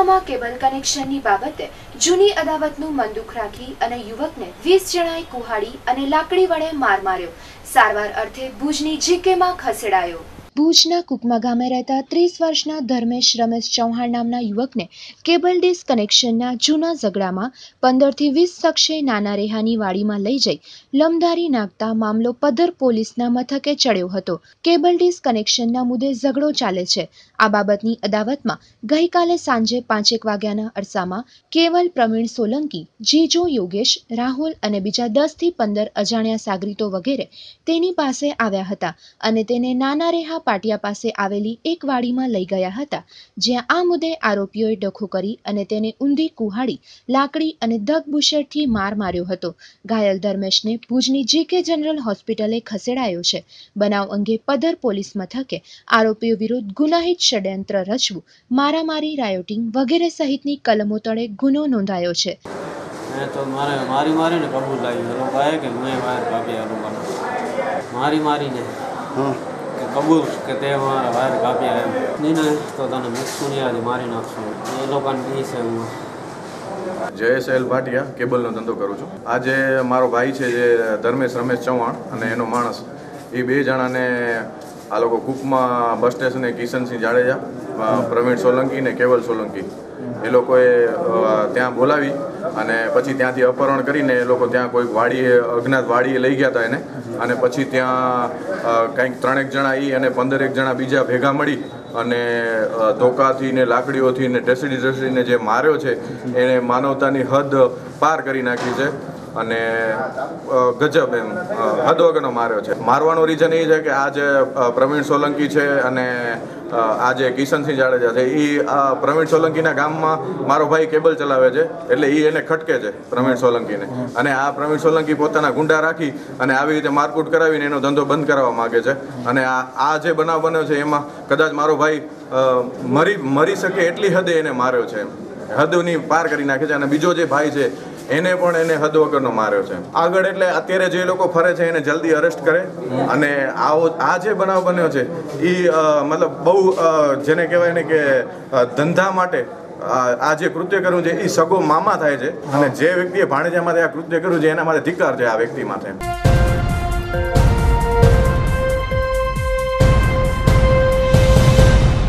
સુરતમાં કેબલ કનેક્શનની બાબતે જૂની અદાવતનું મંદુખ રાખી અને યુવકને 20 જણાએ કુહાડી અને લાકડી વડે માર માર્યો. સારવાર અર્થે ભુજની જીકેમાં ખસેડાયો. ભુજના કુકમા ગામે રહેતા 30 વર્ષના ધર્મેશ રમેશ ચૌહાણ નામના યુવકને કેબલ ડિસ કનેક્શનના જૂના ઝઘડામાં 15 થી 20 શખ્સે નાના રેહાની વાડીમાં લઈ જઈ લમધારી નાખતા મામલો પધર પોલીસના મથકે ચડ્યો હતો. કેબલ ડિસ કનેક્શનના મુદ્દે ઝઘડો ચાલે છે. આ બાબતની અદાવતમાં ગઈકાલે સાંજે 5-1 વાગ્યાના અરસામાં કેવલ, પ્રવીણ સોલંકી, જીજો યોગેશ, રાહુલ અને બીજા 10 થી 15 અજાણ્યા સાગરીતો વગેરે તેની પાસે આવ્યા હતા અને તેને નાના રેહા પાટિયા પાસે આવેલી એક વાડીમાં લઈ ગયા હતા, જ્યાં આ મુદ્દે આરોપીઓએ ડખો કરી અને તેને ઊંધી કુહાડી, લાકડી અને ધગબુશેટથી માર માર્યો હતો. ઘાયલ ધર્મેશને ભુજની જીકે જનરલ હોસ્પિટલે ખસેડાયો છે. બનાવ અંગે પધર પોલીસ મથકે આરોપીઓ વિરુદ્ધ ગુનાહિત ષડયંત્ર રચવું, મારામારી, રાયોટિંગ વગેરે સહિતની કલમો તળે ગુનો નોંધાયો છે. કબૂલ કે તે મારા વાયર કાપ્યા એમ નહીં ને તો તને મૂકશું નહીં, આજે મારી નાખશું એ લોકોને કહી છે. હું જયેશલ ભાટિયા કેબલનો ધંધો કરું છું. આજે મારો ભાઈ છે જે ધર્મેશ રમેશ ચૌહાણ અને એનો માણસ, એ બે જણાને આ લોકો કૂકમાં બસ સ્ટેશને કિશન સિંહ જાડેજા, પ્રવીણ સોલંકી ને કેવલ સોલંકી, એ લોકોએ ત્યાં બોલાવી અને પછી ત્યાંથી અપહરણ કરીને એ લોકો ત્યાં કોઈક વાડીએ, અજ્ઞાત વાડીએ લઈ ગયા હતા એને. અને પછી ત્યાં કંઈક 3-1 જણા એ અને 15-1 જણા બીજા ભેગા મળી અને ધોકાથી ને લાકડીઓથી ને ઢસડીને જે માર્યો છે એને માનવતાની હદ પાર કરી નાખી છે અને ગજબ એમ હદ વગરનો માર્યો છે. મારવાનો રીઝન એ છે કે આ જે પ્રવીણ સોલંકી છે અને આ જે કિશનસિંહ જાડેજા છે એ પ્રવીણ સોલંકીના ગામમાં મારો ભાઈ કેબલ ચલાવે છે એટલે એ એને ખટકે છે પ્રવીણ સોલંકીને, અને આ પ્રવીણ સોલંકી પોતાના ગુંડા રાખી અને આવી રીતે મારકૂટ કરાવીને એનો ધંધો બંધ કરાવવા માગે છે. અને આ જે બનાવ બન્યો છે એમાં કદાચ મારો ભાઈ મરી શકે એટલી હદે એને માર્યો છે, હદની પાર કરી નાખે છે. અને બીજો જે ભાઈ છે એને પણ એને હદ વગરનો માર્યો છે. આગળ એટલે અત્યારે જે લોકો ફરે છે એને જલ્દી અરેસ્ટ કરે અને આ જે બનાવ બન્યો છે એ મતલબ બહુ જેને કહેવાય ને કે ધંધા માટે આ જે કૃત્ય કર્યું છે એ સગો મામા થાય છે અને જે વ્યક્તિએ ભાણેજામાંથી આ કૃત્ય કર્યું છે એના માટે ધિક્કાર છે આ વ્યક્તિ માટે.